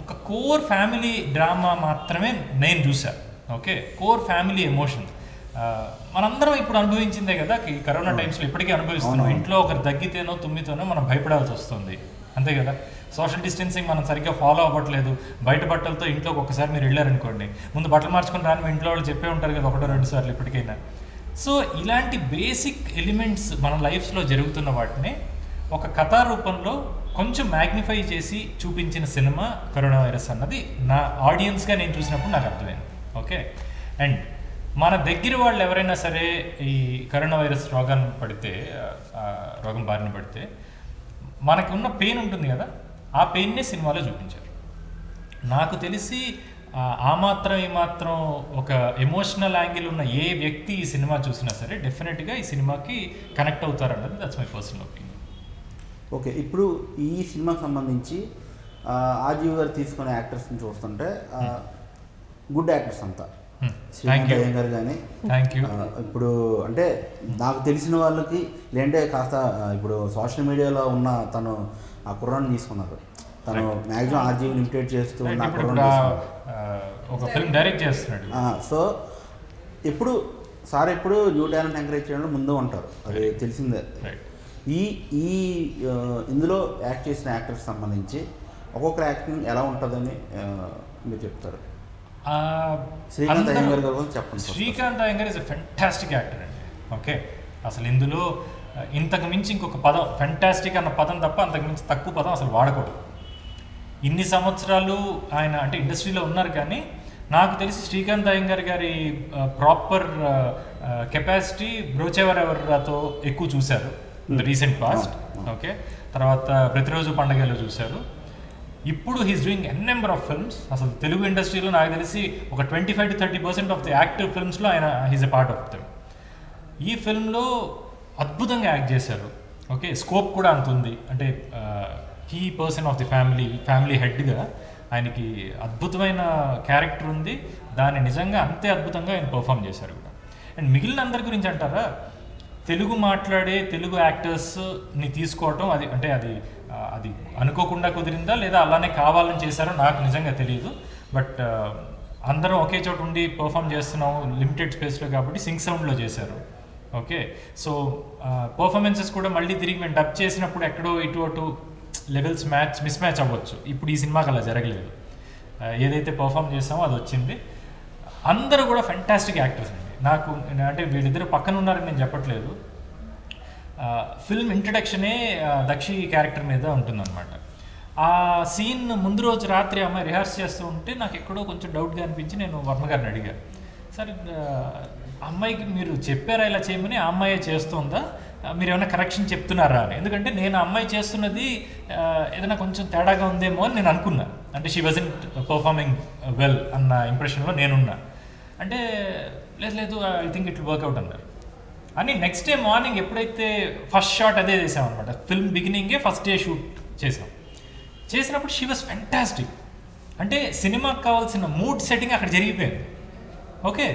ఒక కోర్ ఫ్యామిలీ డ్రామా మాత్రమే నేను చూసా. ఓకే కోర్ ఫ్యామిలీ ఎమోషన్ మనందరం ఇప్పుడు అనుభవించిందే కదా ఈ కరోనా టైమ్స్లో ఇప్పటికీ అనుభవిస్తున్నాం. ఇంట్లో ఒకరు తగ్గితేనో తుమ్మితేనో మనం భయపడాల్సి వస్తుంది అంతే కదా. సోషల్ డిస్టెన్సింగ్ మనం సరిగ్గా ఫాలో అవ్వట్లేదు. బయట బట్టలతో ఇంట్లోకి ఒక్కసారి మీరు వెళ్ళారనుకోండి, ముందు బట్టలు మార్చుకుని రాని మీ ఇంట్లో వాళ్ళు చెప్పే ఉంటారు కదా 1-2 సార్లు ఇప్పటికైనా. సో ఇలాంటి బేసిక్ ఎలిమెంట్స్ మన లైఫ్స్లో జరుగుతున్న వాటిని ఒక కథా రూపంలో కొంచెం మ్యాగ్నిఫై చేసి చూపించిన సినిమా కరోనా వైరస్ అన్నది నా ఆడియన్స్గా నేను చూసినప్పుడు నాకు అర్థమైంది. ఓకే అండ్ మన దగ్గర వాళ్ళు ఎవరైనా సరే ఈ కరోనా వైరస్ రోగం బారిన పడితే మనకు ఉన్న పెయిన్ ఉంటుంది కదా, ఆ పెయిన్నే సినిమాలో చూపించారు. నాకు తెలిసి ఆ మాత్రం ఏమాత్రం ఒక ఎమోషనల్ యాంగిల్ ఉన్న ఏ వ్యక్తి ఈ సినిమా చూసినా సరే డెఫినెట్గా ఈ సినిమాకి కనెక్ట్ అవుతారు అన్నది that's my personal opinion. Okay, ఇప్పుడు ఈ సినిమాకి సంబంధించి ఆజీవ్ గారు తీసుకునే యాక్టర్స్ని చూస్తుంటే గుడ్ యాక్టర్స్ అంతా శ్రీకాంత్ అయ్యంగారు కానీ, ఇప్పుడు అంటే నాకు తెలిసిన వాళ్ళకి లేదంటే కాస్త ఇప్పుడు సోషల్ మీడియాలో ఉన్న తను ఆ కుర్రాన్ని తీసుకున్నారు. తను మ్యాక్సిమం ఆర్జీవి లిమిటెడ్ చేస్తూ ఉన్న సో ఎప్పుడు సార్ ఎప్పుడు న్యూ టాలెంట్ ఎంకరేజ్ చేయడంలో ముందు ఉంటారు, అది తెలిసిందే. ఈ ఈ ఇందులో యాక్ట్ చేసిన యాక్టర్స్ సంబంధించి ఒక్కొక్క యాక్టింగ్ ఎలా ఉంటుందని మీరు చెప్తారు. శ్రీకాంత్ అయ్యంగారు గురించి చెప్పండి. Srikanth Iyengar is a fantastic actor అండి. ఓకే, అసలు ఇందులో ఇంతకు మించి ఇంకొక పదం, ఫెంటాస్టిక్ అన్న పదం తప్ప అంతకు మించి తక్కువ పదం అసలు వాడకూడదు. ఇన్ని సంవత్సరాలు ఆయన అంటే ఇండస్ట్రీలో ఉన్నారు, కానీ నాకు తెలిసి శ్రీకాంత్ అయ్యంగార్ గారి ప్రాపర్ కెపాసిటీ బ్రోచేవర్ ఎవరితో ఎక్కువ చూశారు రీసెంట్ పాస్ట్. ఓకే, తర్వాత ప్రతిరోజు పండగలో చూశారు. ఇప్పుడు he's doing n number of films. అసలు తెలుగు ఇండస్ట్రీలో నాకు తెలిసి ఒక 25 to 30% ఆఫ్ ది యాక్టివ్ ఫిల్మ్స్లో ఆయన he's a part of them. ఈ ఫిల్మ్లో అద్భుతంగా యాక్ట్ చేశారు. ఓకే, స్కోప్ కూడా అంత ఉంది, అంటే key person of the family హెడ్గా ఆయనకి అద్భుతమైన క్యారెక్టర్ ఉంది, దాన్ని నిజంగా అంతే అద్భుతంగా ఆయన పర్ఫామ్ చేశారు కూడా. అండ్ మిగిలిన అందరి గురించి అంటారా, తెలుగు మాట్లాడే తెలుగు యాక్టర్స్ని తీసుకోవటం అది అంటే అది అనుకోకుండా కుదిరిందా లేదా అలానే కావాలని చేశారో నాకు నిజంగా తెలియదు. బట్ అందరం ఒకే చోట ఉండి పర్ఫామ్ చేస్తున్నాము లిమిటెడ్ స్పేస్లో, కాబట్టి సింగ్ సౌండ్లో చేశారు. ఓకే, సో పర్ఫార్మెన్సెస్ కూడా మళ్ళీ తిరిగి మేము డబ్ చేసినప్పుడు ఎక్కడో ఇటు అటు లెవెల్స్ మిస్మ్యాచ్ అవ్వచ్చు. ఇప్పుడు ఈ సినిమాకి అలా జరగలేదు, ఏదైతే పర్ఫామ్ చేసామో అది వచ్చింది. అందరూ కూడా ఫెంటాస్టిక్ యాక్టర్స్ అండి. నాకు అంటే వీళ్ళిద్దరు పక్కన ఉన్నారని నేను చెప్పట్లేదు. ఫిల్మ్ ఇంట్రడక్షనే దక్షి క్యారెక్టర్ మీద ఉంటుందన్నమాట. ఆ సీన్ ముందు రోజు రాత్రి అమ్మాయి రిహార్స్ చేస్తూ ఉంటే నాకు ఎక్కడో కొంచెం డౌట్గా అనిపించి నేను వర్మ గారిని అడిగాను, సరే అమ్మాయికి మీరు చెప్పారా ఇలా చేయమని, ఆ అమ్మాయి చేస్తుందా మీరు ఏమైనా కరెక్షన్ చెప్తున్నారా అని. ఎందుకంటే నేను ఆ అమ్మాయి చేస్తున్నది ఏదైనా కొంచెం తేడాగా ఉందేమో అని నేను అనుకున్నాను, అంటే షీ వాజంట్ పర్ఫార్మింగ్ వెల్ అన్న ఇంప్రెషన్లో నేనున్నా. అంటే లేదు I think it will work out అన్నారు అని నెక్స్ట్ డే మార్నింగ్ ఎప్పుడైతే ఫస్ట్ షాట్ అదే చేసాం అనమాట. ఫిల్మ్ బిగినింగే ఫస్ట్ డే షూట్ చేసినప్పుడు షీ వాజ్ ఫెంటాస్టిక్. అంటే సినిమాకి కావాల్సిన మూడ్ సెట్టింగ్ అక్కడ జరిగిపోయింది. Okay,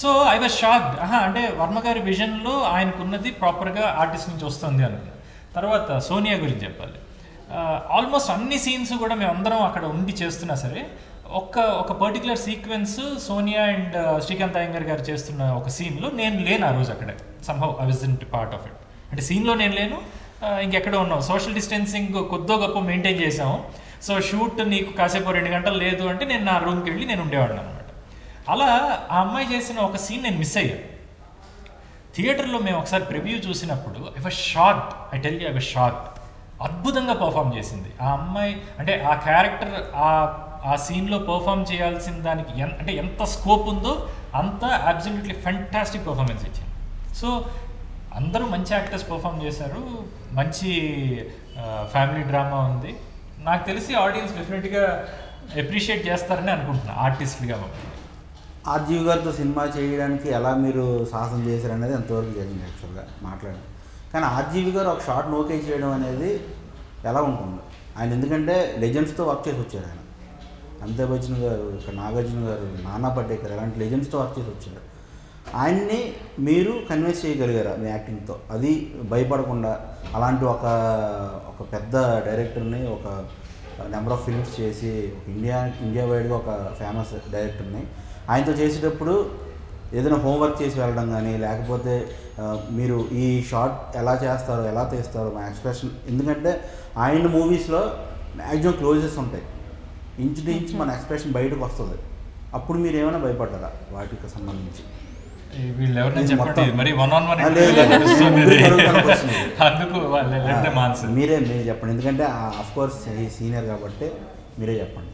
so I was shocked, అంటే వర్మ గారి విజన్లో ఆయనకున్నది ప్రాపర్గా ఆర్టిస్ట్ నుంచి వస్తుంది అన్నది. తర్వాత సోనియా గురించి చెప్పాలి, ఆల్మోస్ట్ అన్ని సీన్స్ కూడా మేమందరం అక్కడ ఉండి చేస్తున్నా సరే ఒక particular sequence Sonia and Srikanth Iyengar గారు చేస్తున్న ఒక సీన్లో నేను లేను ఆ రోజు. అక్కడ somehow I was in part of it, అంటే సీన్లో నేను లేను, ఇంకెక్కడో ఉన్నాం. సోషల్ డిస్టెన్సింగ్ కొద్దో గొప్ప మెయింటైన్ చేసాము. సో షూట్ నీకు కాసేపు 2 గంటలు లేదు అంటే నేను నా రూమ్కి వెళ్ళి నేను ఉండేవాడిని అనమాట. అలా ఆ అమ్మాయి చేసిన ఒక సీన్ నేను మిస్ అయ్యాను. థియేటర్లో మేము ఒకసారి ప్రివ్యూ చూసినప్పుడు I was shocked, I tell you I was shocked. అద్భుతంగా పర్ఫామ్ చేసింది ఆ అమ్మాయి. అంటే ఆ క్యారెక్టర్ ఆ సీన్లో పర్ఫామ్ చేయాల్సిన దానికి అంటే ఎంత స్కోప్ ఉందో అంత అబ్సల్యూట్లీ ఫెంటాస్టిక్ పర్ఫార్మెన్స్ ఇచ్చింది. సో అందరూ మంచి యాక్టర్స్ పర్ఫామ్ చేశారు, మంచి ఫ్యామిలీ డ్రామా ఉంది. నాకు తెలిసి ఆడియన్స్ డెఫినెట్గా అప్రిషియేట్ చేస్తారని అనుకుంటున్నాను ఆర్టిస్ట్లుగా. ఆర్జీవి గారితో సినిమా చేయడానికి ఎలా మీరు సాహసం చేశారు అనేది ఎంతవరకు జరిగింది యాక్చువల్గా మాట్లాడారు, కానీ ఆర్జీవి గారు ఒక షార్ట్ నోకే చేయడం అనేది ఎలా ఉంటుంది ఆయన, ఎందుకంటే లెజెండ్స్తో వర్క్ చేసి వచ్చారు ఆయన. అమితాబ్ బచ్చన్ గారు, ఇక్కడ నాగార్జున గారు, నానా పటేకర్, అలాంటి లెజెండ్స్తో వర్క్ చేసి వచ్చారు. ఆయన్ని మీరు కన్విన్స్ చేయగలిగారా మీ యాక్టింగ్తో, అది భయపడకుండా? అలాంటి ఒక పెద్ద డైరెక్టర్ని, ఒక నెంబర్ ఆఫ్ ఫిల్మ్స్ చేసి ఒక ఇండియా వైడ్గా ఒక ఫేమస్ డైరెక్టర్ని ఆయనతో చేసేటప్పుడు ఏదైనా హోంవర్క్ చేసి వెళ్ళడం కానీ, లేకపోతే మీరు ఈ షార్ట్ ఎలా చేస్తారో ఎలా తీస్తారో మా ఎక్స్ప్రెషన్, ఎందుకంటే ఆయన మూవీస్లో మ్యాక్సిమం క్లోజెస్ ఉంటాయి, ఇంచు నుంచి మన ఎక్స్ప్రెషన్ బయటకు వస్తుంది. అప్పుడు మీరు ఏమైనా భయపడ్డారా వాటికి సంబంధించి? వీళ్ళు ఎవరైనా చెప్పండి మరి వన్ ఆన్ వన్ అందుకు మీరే చెప్పండి, ఎందుకంటే ఆఫ్కోర్స్ ఈ సీనియర్ కాబట్టి మీరే చెప్పండి.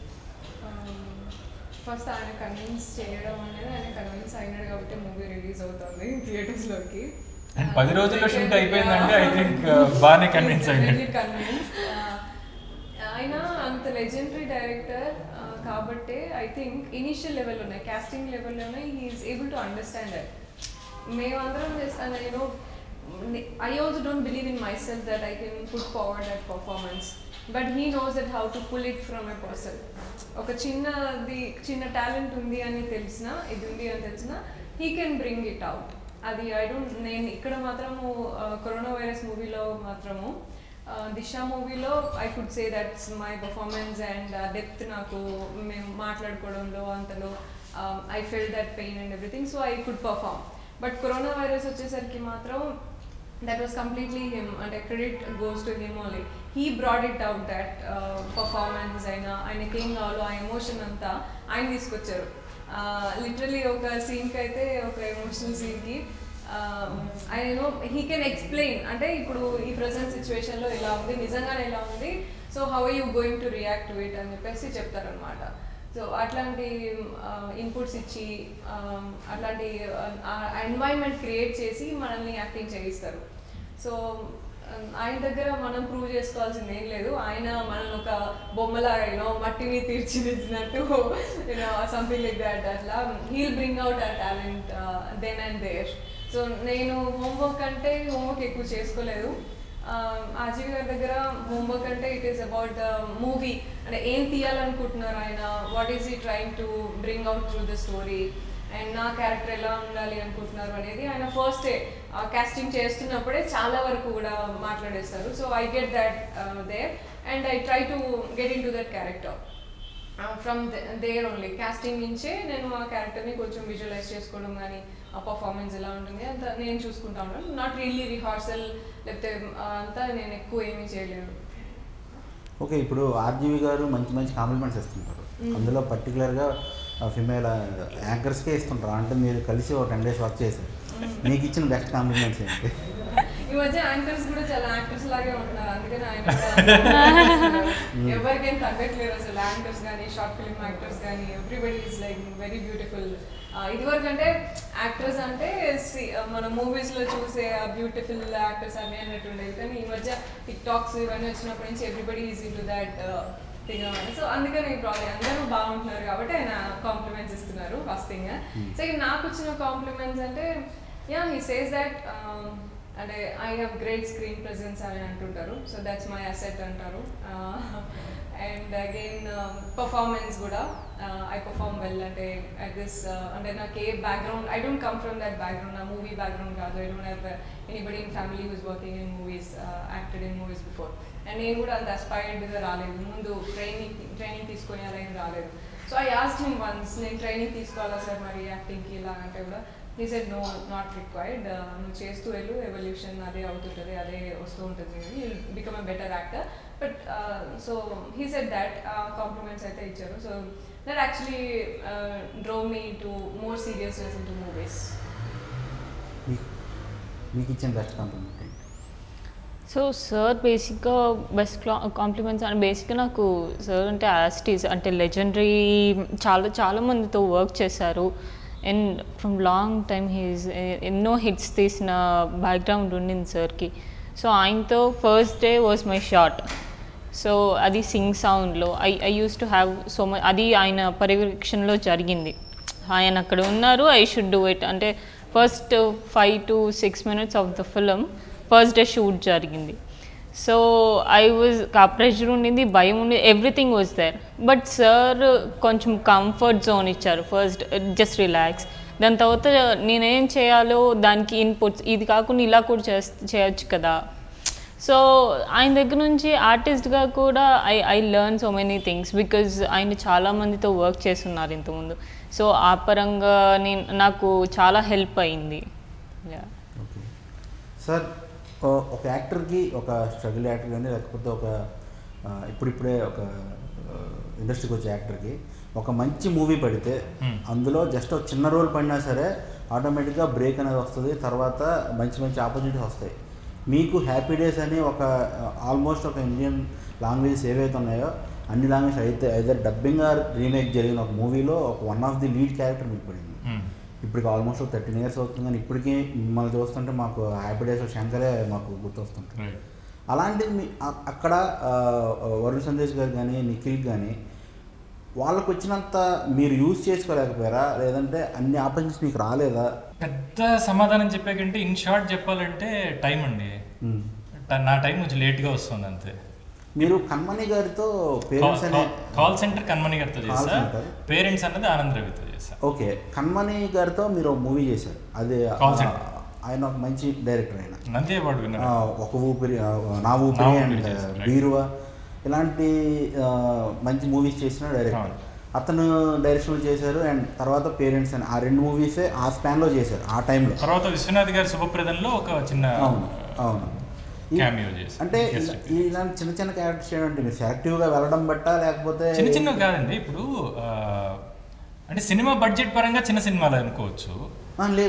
ఫస్ట్ ఆయన కన్విన్స్ చేయడం అనేది, ఆయన కన్విన్స్ అయినాడు కాబట్టి మూవీ రిలీజ్ అవుతుంది థియేటర్స్లోకి. అండ్ 10 రోజుల్లో షూట్ అయిపోయిందంటే ఐ థింక్ బాగానే కన్విన్స్ అయ్యాడు. आईना अंत लेजेंडरी डायरेक्टर काबट्टे आई थिंक इनिशियल लेवल लोने कास्टिंग लेवल लोने he is able to understand that मैं अंदर just you know I also don't believe in myself that I can put forward that performance, but he knows that how to pull it from a person. Okay, chinna talent undi ani telusna, idu undi ani telusna, he can bring it out. Adi I don't nenu ikkada maatramu coronavirus movie lo maatramu disha movie lo I could say that's my performance and depth naaku mem maatladukodamlo antalo I felt that pain and everything, so I could perform. But corona virus vachesariki maatramu that was completely him and a credit goes to him only. He brought it out that performance aina aina king allo a emotion anta aina iskocharu literally oka scene ki aithe oka emotional scene ki I know he can explain ante ipudu ee present situation lo ela undi nijanga ela undi so how are you going to react to it ani pesi cheptaru anamata so atlanti inputs ichi atlanti environment create chesi manalni acting cheyistaru so ఆయన దగ్గర మనం ప్రూవ్ చేసుకోవాల్సింది ఏం లేదు ఆయన మనల్ని ఒక బొమ్మలాగా యూనో మట్టిని తీర్చిదిద్దినట్టు యూనో సంథింగ్ లైక్ దట్ అట్లా he'll bring out our talent then and there so నేను హోంవర్క్ అంటే హోంవర్క్ ఎక్కువ చేసుకోలేదు ఆజీవి గారి దగ్గర హోంవర్క్ అంటే it is about the movie అంటే ఏం తీయాలనుకుంటున్నారు ఆయన what is he trying to bring out through the story and నా క్యారెక్టర్ ఎలా ఉండాలి అనుకుంటున్నారు అనేది ఆయన ఫస్ట్ కాస్టింగ్ చేస్తున్నప్పుడే చాలా వరకు కూడా మాట్లాడేస్తారు so I get that there and I try to get in to that character from there only casting నుంచే నేను ఆ క్యారెక్టర్ని కొంచెం విజువలైజ్ చేసుకోవడం కానీ ఆ పర్ఫార్మెన్స్ ఎలా ఉంటుంది అంత నేను చూసుకుంటా ఉన్నాను నాట్ రియల్లీ రిహార్సల్ లేకపోతే అంతా నేను ఎక్కువ ఏమీ చేయలేను ఓకే ఇప్పుడు ఆర్జీవి గారు మంచి మంచి కాంప్లిమెంట్స్ ఇస్తుంటారు అందులో పర్టికులర్గా ఫిమేల్ యాంకర్స్కే ఇస్తుంటారు అంటే మీరు కలిసి ఒక 10 days వర్క్ చేశారు మీకు ఇచ్చిన బెస్ట్ కాంప్లిమెంట్స్ ఏంటి ఈ మధ్య యాంకర్స్ కూడా చాలా యాక్టర్స్ లాగే ఉంటున్నారు అందుకని ఆయన ఎవరికైనా తగ్గట్లేదు అసలు యాంకర్స్ కానీ షార్ట్ ఫిల్మ్ యాక్టర్స్ కానీ everybody is like very beautiful ఇదివరకు అంటే యాక్టర్స్ అంటే మన మూవీస్లో చూసే బ్యూటిఫుల్ యాక్టర్స్ అన్నీ అన్నట్టు ఉండేది కానీ ఈ మధ్య టిక్ టాక్స్ ఇవన్నీ వచ్చినప్పటి నుంచి everybody is in to that so అందుకని ప్రాబ్లం అందరూ బాగుంటున్నారు కాబట్టి ఆయన కాంప్లిమెంట్స్ ఇస్తున్నారు ఫస్ట్ థింగ్ సెకండ్ నాకు వచ్చిన కాంప్లిమెంట్స్ అంటే యా హీ సేస్ దట్ అంటే I have great screen presence అని అంటుంటారు సో దట్స్ మై అసెట్ అంటారు అండ్ అగైన్ పర్ఫార్మెన్స్ కూడా ఐ పర్ఫార్మ్ వెల్ అంటే అట్ దిస్ అంటే నాకు ఏ background I don't come from that background నా మూవీ బ్యాక్గ్రౌండ్ కాదు I don't have anybody in family who's working in movies acted in movies before and నేను కూడా అంత అస్పైర్డ్గా రాలేదు ముందు ట్రైనింగ్ తీసుకొని అలా ఏం రాలేదు so I asked him once నేను ట్రైనింగ్ తీసుకోవాలా సార్ మరి యాక్టింగ్కి ఇలా అంటే కూడా he said no not required నువ్వు చేస్తూ వెళ్ళు ఎవల్యూషన్ అదే అవుతుంటుంది అదే వస్తూ ఉంటుంది you will become a better actor but so he said that compliments అయితే ఇచ్చారు so that actually drove me to more seriousness into movies మీకు ఇచ్చిన బెస్ట్ కాంప్లిమెంట్ సో సార్ బేసిక్గా బెస్ట్ కాంప్లిమెంట్స్ అని బేసిక్గా నాకు సార్ అంటే యాస్టీస్ అంటే లెజెండరీ చాలా మందితో వర్క్ చేశారు and from long time he is no hits this na background undi sir ki so aintho first day was my shot so adi sing sound lo I used to have so much adi aina parivikshan lo jarigindi aina akkada unnaru I should do it ante first 5 to 6 minutes of the film first day shoot jarigindi so I was ka pressure undi bayam undi everything was there but sir కొంచెం కంఫర్ట్ జోన్ ఇచ్చారు ఫస్ట్ జస్ట్ రిలాక్స్ దాని తర్వాత నేనేం చేయాలో దానికి ఇన్పుట్స్ ఇది కాకుండా ఇలా కూడా చేయొచ్చు కదా సో ఆయన దగ్గర నుంచి ఆర్టిస్ట్గా కూడా I learn so many things because ఆయన చాలామందితో వర్క్ చేస్తున్నారు ఇంతకుముందు సో ఆ పరంగా నేను నాకు చాలా హెల్ప్ అయింది సార్ ఒక యాక్టర్కి ఒక స్ట్రగుల్ యాక్టర్ కానీ లేకపోతే ఒక ఇప్పుడిప్పుడే ఒక ఇండస్ట్రీకి వచ్చే యాక్టర్కి ఒక మంచి మూవీ పడితే అందులో జస్ట్ ఒక చిన్న రోల్ పడినా సరే ఆటోమేటిక్గా బ్రేక్ అనేది వస్తుంది తర్వాత మంచి మంచి ఆపర్చునిటీస్ వస్తాయి మీకు హ్యాపీ డేస్ అని ఒక ఆల్మోస్ట్ ఒక ఇండియన్ లాంగ్వేజెస్ ఏవైతే ఉన్నాయో అన్ని లాంగ్వేజెస్ అయితే ఐదర్ డబ్బింగ్ ఆర్ రీమేక్ జరిగిన ఒక మూవీలో ఒక one of the lead character మీకు పడింది ఇప్పటికి ఆల్మోస్ట్ ఒక 13 years అవుతుంది కానీ ఇప్పటికీ మిమ్మల్ని చూస్తుంటే మాకు హ్యాపీ డేస్ శంకరే మాకు గుర్తొస్తుంటారు అలాంటిది అక్కడ వరుణ్ సందేశ్ గారు కానీ నిఖిల్ కానీ వాళ్ళకి వచ్చినంత మీరు యూజ్ చేసుకోలేకపోయారా లేదంటే అన్ని ఆపర్చునిటీస్ మీకు రాలేదా? పెద్ద సమాధానం చెప్పాకంటే ఇన్ షార్ట్ చెప్పాలంటే టైం అండి, నా టైం కొంచెం లేట్గా వస్తుంది అంతే. మీరు కన్మణి గారితో పేరెంట్స్ అనే కాల్ సెంటర్ కన్మణి గారితో చేసా, పేరెంట్స్ అన్నది ఆనంద్ రవితో చేసా. ఓకే, కన్మణి గారితో మీరు మూవీ చేశారు, అదే కాల్ సెంటర్. ఆయన ఒక మంచి డైరెక్టర్, ఆయన అంతే వాడు ఒక ఊపిరి నా ఊపిరి అండ్ బీరువా ఇలాంటి మంచి మూవీస్ చేసిన డైరెక్టర్, అతను డైరెక్షన్ చేశారు. అండ్ తర్వాత పేరెంట్స్ అని ఆ రెండు మూవీసే ఆ స్పాన్లో చేశారు ఆ టైంలో. తర్వాత విశ్వనాథ్ గారి శుభప్రదంలో ఒక చిన్న అవును అంటే ఇలాంటి చిన్న చిన్న క్యారెక్టర్స్ చేయడం మీరు సెలెక్టివ్గా వెళ్ళడం బట్ట లేకపోతే చిన్న చిన్న కాదండి. ఇప్పుడు అంటే సినిమా బడ్జెట్ పరంగా చిన్న సినిమాలు అనుకోవచ్చు.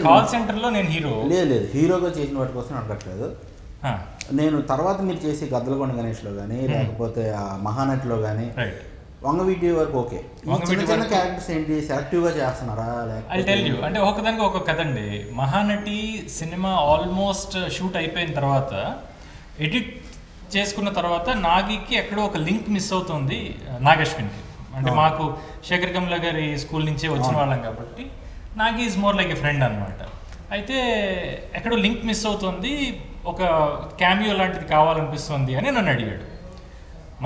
కాల్ సెంటర్లో నేను హీరో లేదు హీరోగా చేసిన వాటి కోసం అడగట్లేదు నేను. తర్వాత మీరు చేసి గద్దలకొండ గణేష్లో కానీ లేకపోతే ఆ మహానటిలో కానీ వంగ వీడియో వరకు ఓకే చిన్న క్యారెక్టర్స్ ఏంటి సెలెక్టివ్గా చేస్తున్నారా? ఐ టెల్ యూ అంటే ఒకదానికి ఒక కథ అండి. మహానటి సినిమా ఆల్మోస్ట్ షూట్ అయిపోయిన తర్వాత ఎడిట్ చేసుకున్న తర్వాత నాగికి ఎక్కడో ఒక లింక్ మిస్ అవుతుంది నాగశ్విన్కి. అంటే మాకు శేఖర్ కమల గారి స్కూల్ నుంచే వచ్చిన వాళ్ళం కాబట్టి Nagi is more like a friend అనమాట. అయితే ఎక్కడో లింక్ మిస్ అవుతుంది, ఒక క్యామియో లాంటిది కావాలనిపిస్తుంది అని నన్ను అడిగాడు.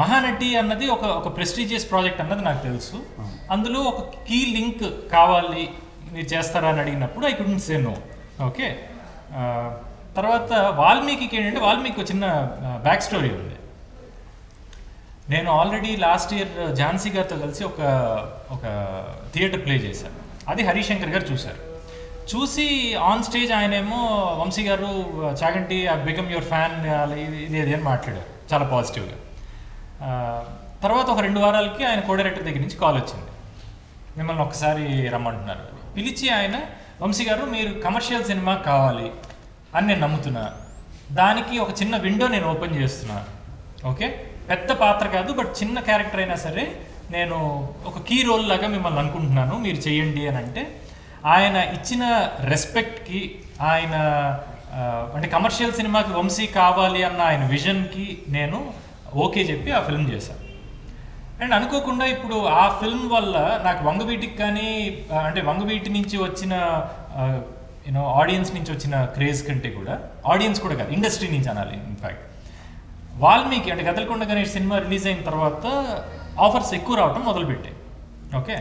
మహానటి అన్నది ఒక ఒక ప్రెస్టీజియస్ ప్రాజెక్ట్ అన్నది నాకు తెలుసు, అందులో ఒక కీ లింక్ కావాలి మీరు చేస్తారా అని అడిగినప్పుడు I couldn't say no. Okay, తర్వాత వాల్మీకి ఏంటంటే వాల్మీకి ఒక చిన్న బ్యాక్ స్టోరీ ఉంది. నేను ఆల్రెడీ లాస్ట్ ఇయర్ ఝాన్సీ గారితో కలిసి ఒక థియేటర్ ప్లే చేశాను, అది హరిశంకర్ గారు చూశారు. చూసి ఆన్ స్టేజ్ ఆయనేమో వంశీ గారు Chaganti I become your fan ఇది ఏది అని మాట్లాడారు చాలా పాజిటివ్గా. తర్వాత ఒక 2 వారాలకి ఆయన కోడైరెక్టర్ దగ్గర నుంచి కాల్ వచ్చింది, మిమ్మల్ని ఒకసారి రమ్మంటున్నారు. పిలిచి ఆయన వంశీ గారు మీరు కమర్షియల్ సినిమా కావాలి అని నేను నమ్ముతున్నా, దానికి ఒక చిన్న విండో నేను ఓపెన్ చేస్తున్నా. ఓకే, పెద్ద పాత్ర కాదు బట్ చిన్న క్యారెక్టర్ అయినా సరే నేను ఒక కీ రోల్ లాగా మిమ్మల్ని అనుకుంటున్నాను, మీరు చేయండి అని. అంటే ఆయన ఇచ్చిన రెస్పెక్ట్కి ఆయన అంటే కమర్షియల్ సినిమాకి వంశీ కావాలి అన్న ఆయన విజన్కి నేను ఓకే చెప్పి ఆ ఫిల్మ్ చేశాను. అండ్ అనుకోకుండా ఇప్పుడు ఆ ఫిల్మ్ వల్ల నాకు వంగవీటికి కానీ అంటే వంగవీటి నుంచి వచ్చిన యూనో ఆడియన్స్ నుంచి వచ్చిన క్రేజ్ కంటే కూడా ఆడియన్స్ కూడా కాదు ఇండస్ట్రీ నుంచి అనాలి. ఇన్ఫ్యాక్ట్ వాల్మీకి అంటే గద్దలకొండ గణేష్ సినిమా రిలీజ్ అయిన తర్వాత ఆఫర్స్ ఎక్కువ రావడం మొదలుపెట్టాయి. ఓకే,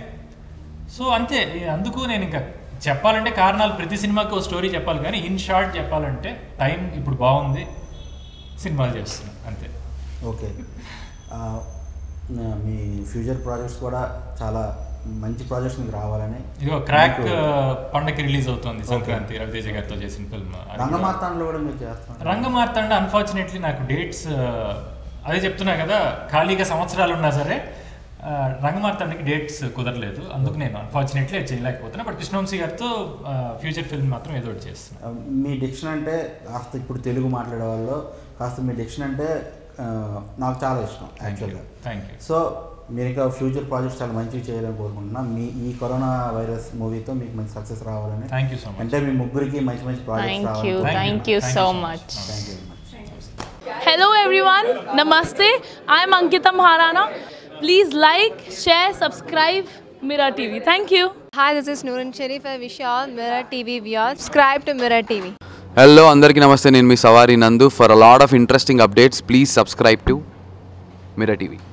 సో అంతే. అందుకు నేను ఇంకా చెప్పాలంటే కారణాలు ప్రతి సినిమాకి ఒక స్టోరీ చెప్పాలి, కానీ ఇన్ షార్ట్ చెప్పాలంటే టైం ఇప్పుడు బాగుంది, సినిమాలు చేస్తున్నాను అంతే. ఓకే, మీ ఫ్యూచర్ ప్రాజెక్ట్స్ కూడా చాలా మంచి ప్రాజెక్ట్స్ మీకు రావాలని. ఇదిగో క్రాక్ పండగకి రిలీజ్ అవుతుంది సంక్రాంతి, రవిదేవ్ గారితో చేసిన ఫిల్మ్. రంగమార్తాండలో కూడా మీరు చేస్తున్నారు. రంగమార్తాండ అన్ఫార్చునేట్లీ నాకు డేట్స్ అదే చెప్తున్నా కదా, ఖాళీగా సంవత్సరాలు ఉన్నా సరే రంగమార్తాండకి డేట్స్ కుదరలేదు, అందుకు నేను అన్ఫార్చునేట్లీ చేయలేకపోతున్నా. బట్ కృష్ణవంశీ గారితో ఫ్యూచర్ ఫిల్మ్ మాత్రం ఏదో ఒకటి చేస్తున్నాను. మీ డిక్షన్ అంటే కాస్త ఇప్పుడు తెలుగు మాట్లాడే వాళ్ళు కాస్త మీ డిక్షన్ అంటే నాకు చాలా ఇష్టం యాక్చువల్గా. Thank you. సో మీరు ఇంకా ఫ్యూచర్ ప్రాజెక్ట్స్ చాలా మంచిగా చేయాలని కోరుకుంటున్నాను. మీ ఈ కరోనా వైరస్ మూవీతో మీకు మంచి సక్సెస్ రావాలని. Thank you so much. అంటే మీ ముగ్గురికి మంచి మంచి ప్రాజెక్ట్స్ రావాలి. Thank you so much. Thank you. Hello everyone, నమస్తే. I'm Ankita Maharana. Please like, share, subscribe Mirror TV. Thank you. Hi, this is Nuran Cherif and Vishal, Mirror TV viewers. Subscribe to Mirror TV. Hello అందరికీ నమస్తే, నేను మీ సవారి Nandu. For a lot of interesting updates please subscribe to Mirror TV.